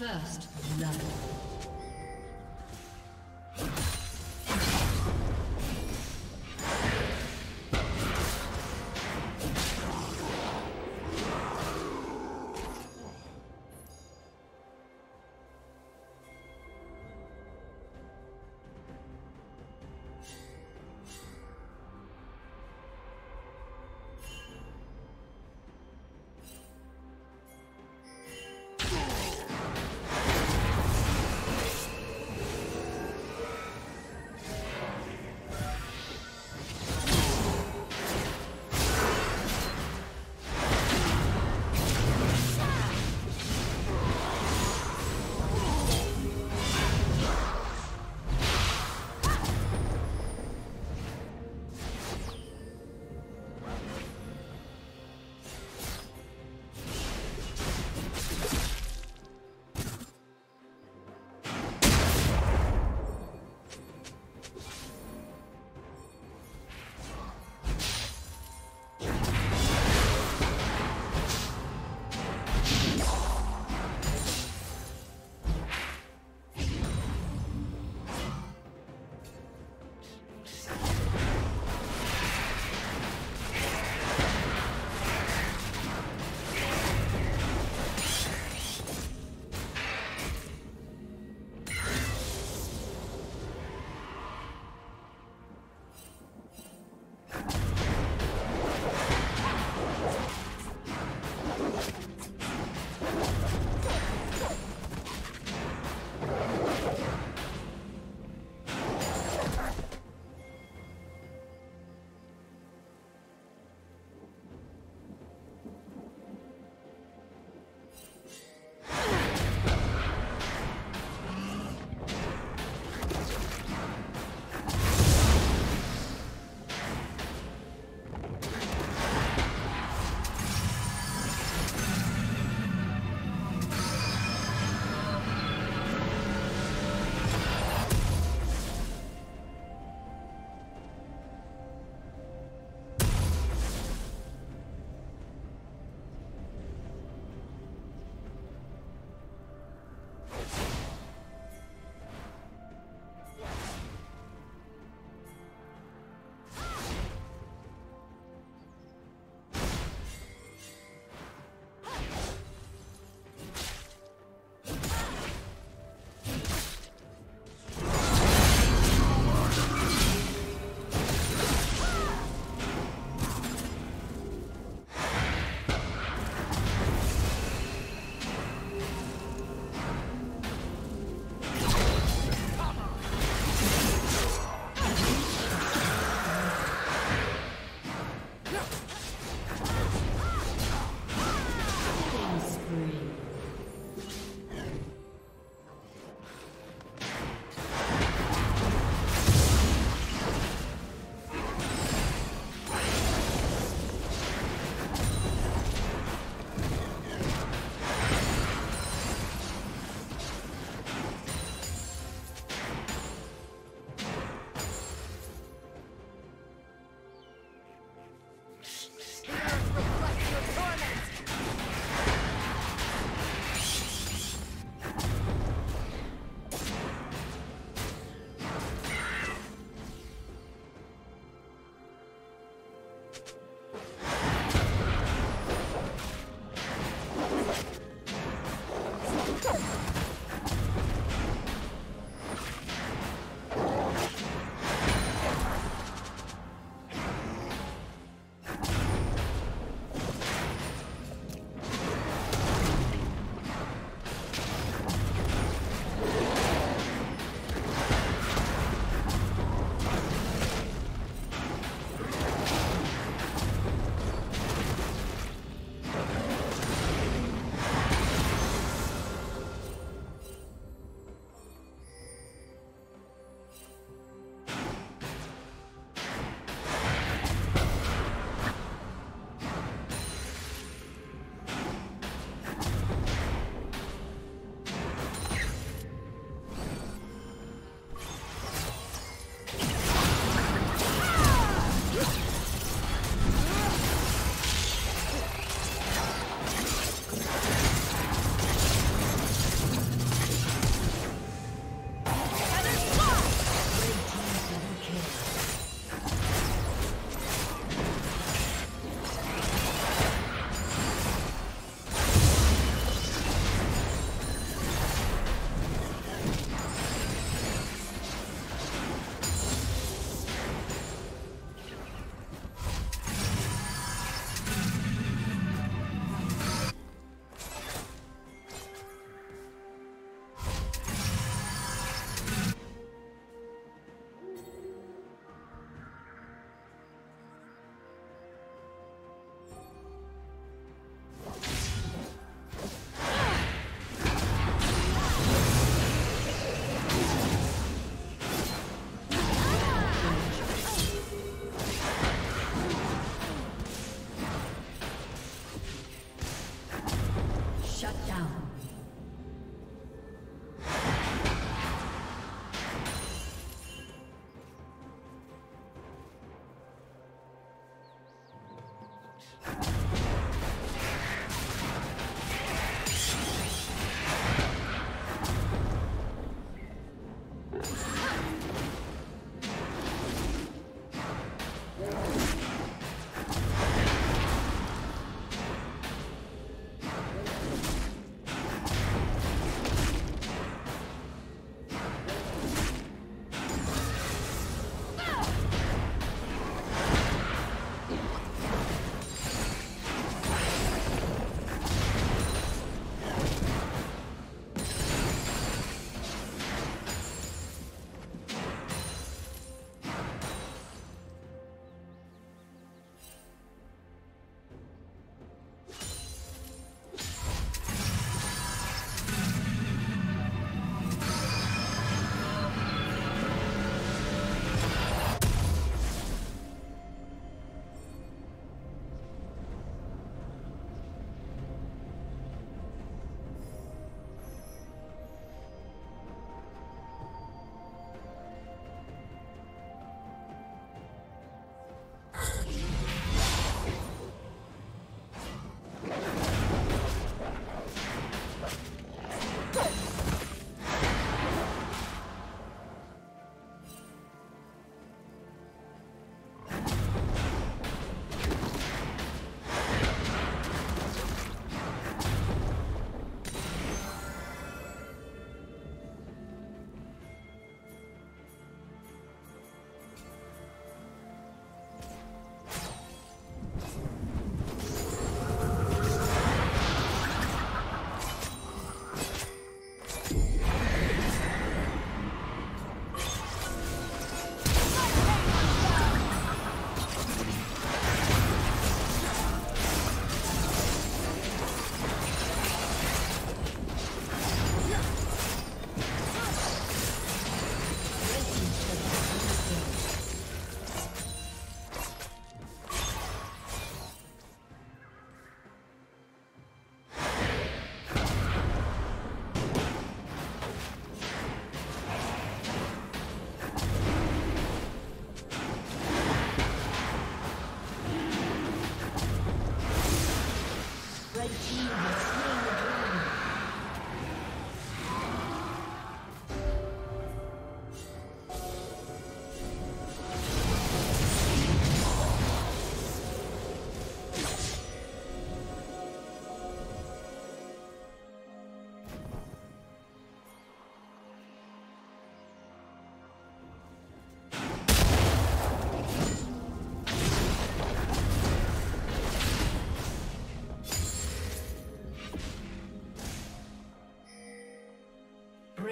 First love.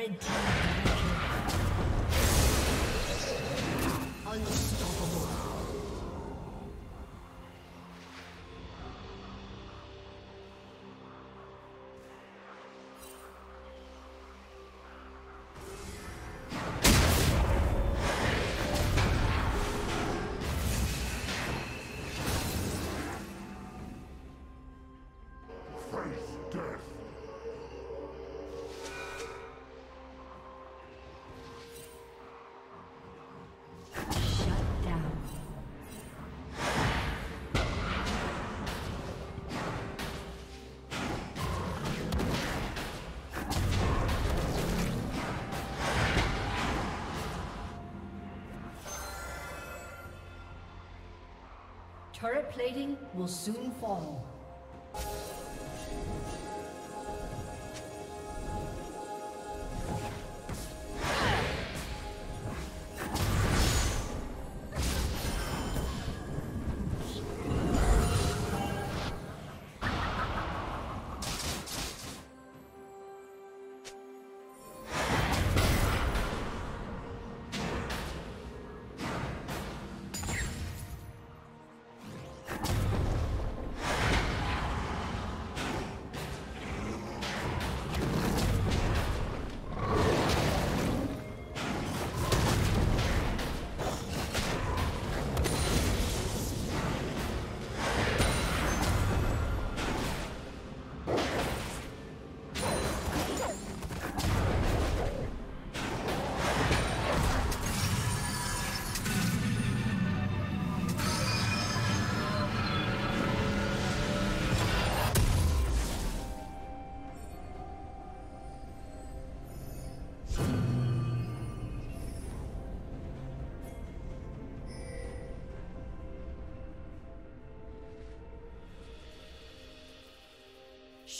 Red team unstoppable. Turret plating will soon fall.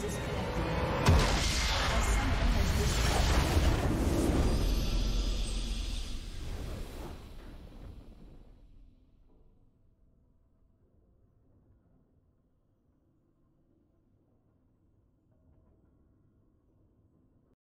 just